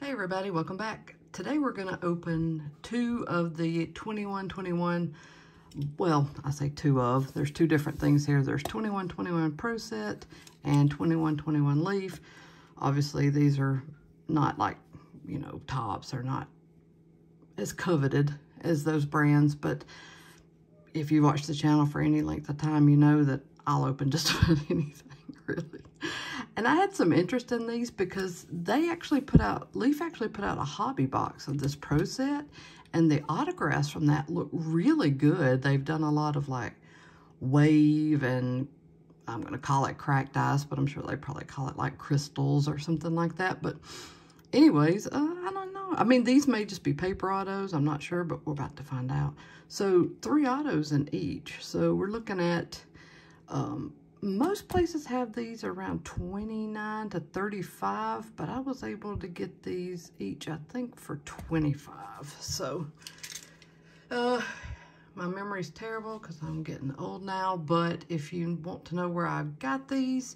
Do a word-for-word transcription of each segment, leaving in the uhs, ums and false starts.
Hey everybody, welcome back. Today we're going to open two of the twenty-one twenty-one, well, I say two of, there's two different things here. There's twenty-one twenty-one Pro Set and twenty-one twenty-one Leaf. Obviously these are not like, you know, tops, they're not as coveted as those brands, but if you watch the channel for any length of time, you know that I'll open just about anything, really. And I had some interest in these because they actually put out, Leaf actually put out a hobby box of this Pro Set, and the autographs from that look really good. They've done a lot of like wave and I'm going to call it cracked ice, but I'm sure they probably call it like crystals or something like that. But anyways, uh, I don't know. I mean, these may just be paper autos. I'm not sure, but we're about to find out. So three autos in each. So we're looking at... Um, most places have these around twenty-nine to thirty-five, but I was able to get these each, I think, for twenty-five. So, uh, my memory's terrible because I'm getting old now, but if you want to know where I got these,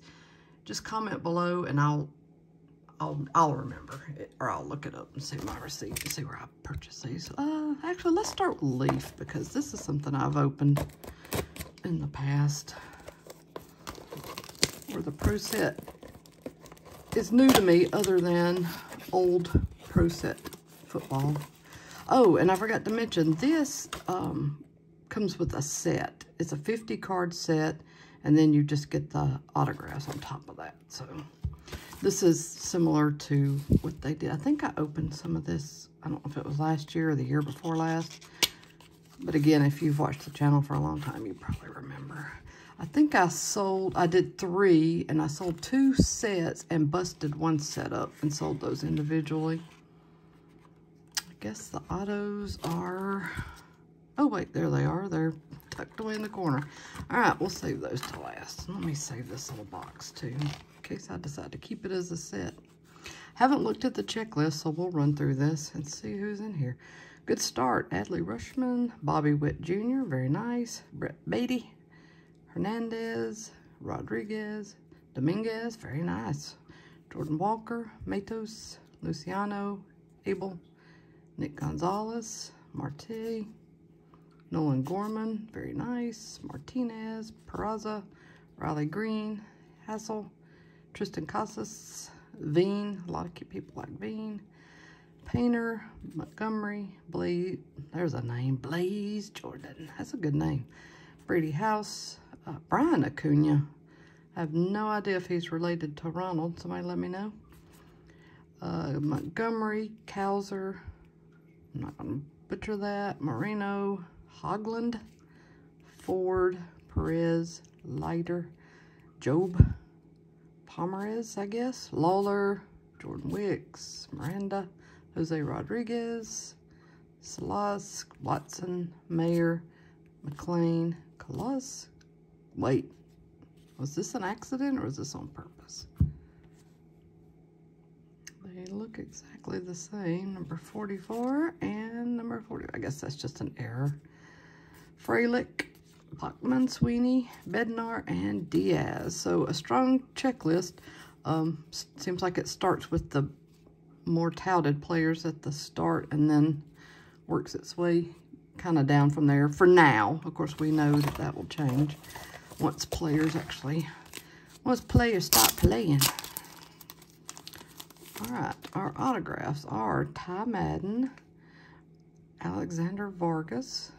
just comment below and I'll, I'll, I'll remember it, or I'll look it up and see my receipt and see where I purchased these. Uh, actually, let's start with Leaf because this is something I've opened in the past. Or the Pro Set is new to me other than old Pro Set football. Oh, and I forgot to mention, this um, comes with a set. It's a fifty card set, and then you just get the autographs on top of that. So this is similar to what they did. I think I opened some of this, I don't know if it was last year or the year before last. But again, if you've watched the channel for a long time, you probably remember. I think I sold, I did three, and I sold two sets and busted one set up and sold those individually. I guess the autos are, oh wait, there they are. They're tucked away in the corner. All right, we'll save those to last. Let me save this little box too, in case I decide to keep it as a set. Haven't looked at the checklist, so we'll run through this and see who's in here. Good start, Adley Rushman, Bobby Witt Junior, very nice, Brett Beatty, Hernandez, Rodriguez, Dominguez, very nice. Jordan Walker, Matos, Luciano, Abel, Nick Gonzalez, Marte, Nolan Gorman, very nice. Martinez, Peraza, Riley Green, Hassel, Tristan Casas, Veen, a lot of cute people like Veen, Painter, Montgomery, Blaze, there's a name, Blaze Jordan, that's a good name. Brady House, Uh, Brian Acuna. I have no idea if he's related to Ronald. Somebody let me know. Uh, Montgomery, Cowser. I'm not going to butcher that. Moreno, Hogland, Ford, Perez, Leiter, Job, Pomerez, I guess. Lawler, Jordan Wicks, Miranda, Jose Rodriguez, Salas, Watson, Mayer, McLean, Colas. Wait, was this an accident or was this on purpose? They look exactly the same. Number forty-four and number forty. I guess that's just an error. Freilich, Bachman, Sweeney, Bednar, and Diaz. So a strong checklist. Um, seems like it starts with the more touted players at the start and then works its way kind of down from there for now. Of course, we know that that will change. Once players actually, once players stop playing. All right, our autographs are Ty Madden, Alexander Vargas,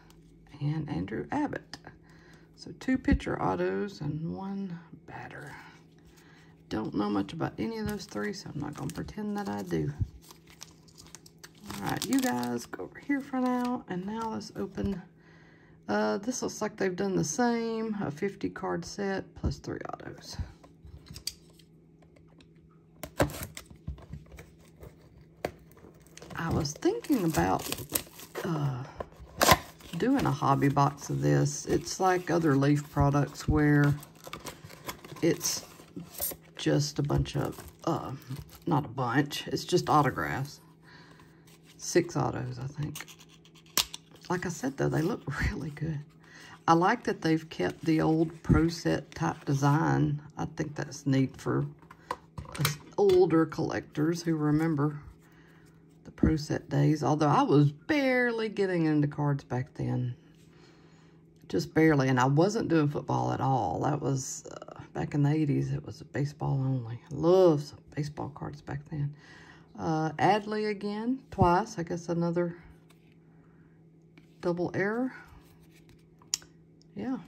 and Andrew Abbott. So two pitcher autos and one batter. Don't know much about any of those three, so I'm not going to pretend that I do. All right, you guys go over here for now, and now let's open... Uh, this looks like they've done the same, a fifty card set plus three autos. I was thinking about uh, doing a hobby box of this. It's like other Leaf products where it's just a bunch of, uh, not a bunch, it's just autographs. Six autos, I think. Like I said, though, they look really good. I like that they've kept the old Pro Set type design. I think that's neat for older collectors who remember the Pro Set days, although I was barely getting into cards back then. Just barely, and I wasn't doing football at all. That was, uh, back in the eighties, it was baseball only. I loved some baseball cards back then. Uh, Adley again, twice. I guess another double error. Yeah,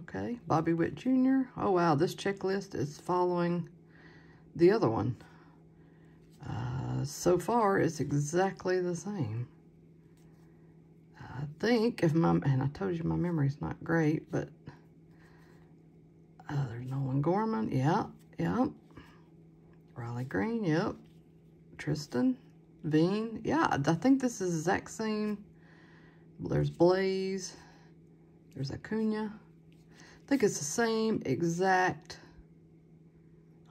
okay. Bobby Witt Junior Oh, wow, this checklist is following the other one. Uh, so far, it's exactly the same. I think if my, and I told you my memory's not great, but uh, there's Nolan Gorman, yeah, yeah. Riley Green, yep. Tristan, Veen, yeah, I think this is the exact same. There's Blaze, there's Acuna. I think it's the same exact,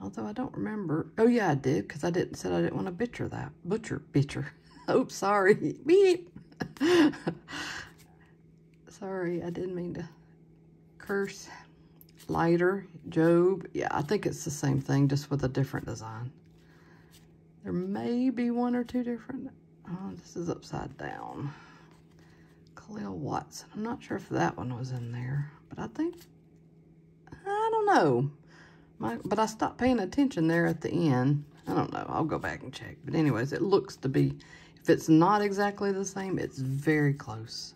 although I don't remember. Oh yeah, I did, because I didn't said I didn't want to butcher that. Butcher, butcher. Oops, sorry. Beep. Sorry, I didn't mean to curse. Lighter, Job. Yeah, I think it's the same thing, just with a different design. There may be one or two different. Oh, this is upside down. Khalil Watson. I'm not sure if that one was in there, but I think, I don't know. My, but I stopped paying attention there at the end. I don't know. I'll go back and check. But anyways, it looks to be, if it's not exactly the same, it's very close.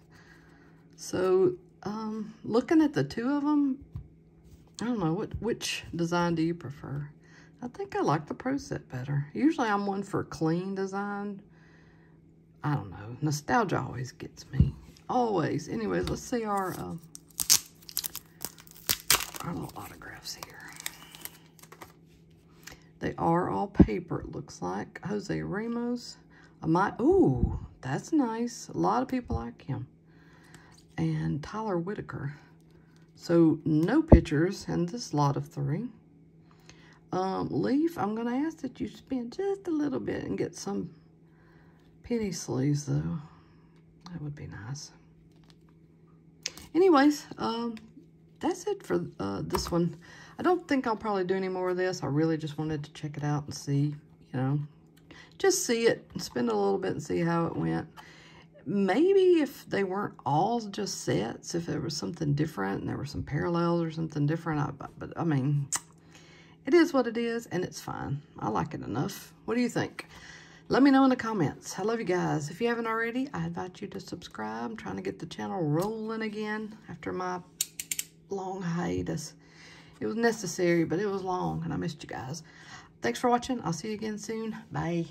So, um, looking at the two of them, I don't know, what, which design do you prefer? I think I like the Pro Set better. Usually I'm one for clean design. I don't know. Nostalgia always gets me. Always. Anyways, let's see our, uh, our little autographs here. They are all paper, it looks like. Jose Ramos. My, ooh, that's nice. A lot of people like him. And Tyler Whitaker. So, no pictures in this lot of three. Um, Leaf, I'm going to ask that you spend just a little bit and get some penny sleeves, though. That would be nice. Anyways, um, that's it for uh, this one. I don't think I'll probably do any more of this. I really just wanted to check it out and see, you know, just see it, spend a little bit and see how it went. Maybe if they weren't all just sets, if there was something different and there were some parallels or something different, I, but, but I mean, it is what it is and it's fine. I like it enough. What do you think? Let me know in the comments. I love you guys. If you haven't already, I invite you to subscribe. I'm trying to get the channel rolling again after my long hiatus. It was necessary, but it was long, and I missed you guys. Thanks for watching. I'll see you again soon. Bye.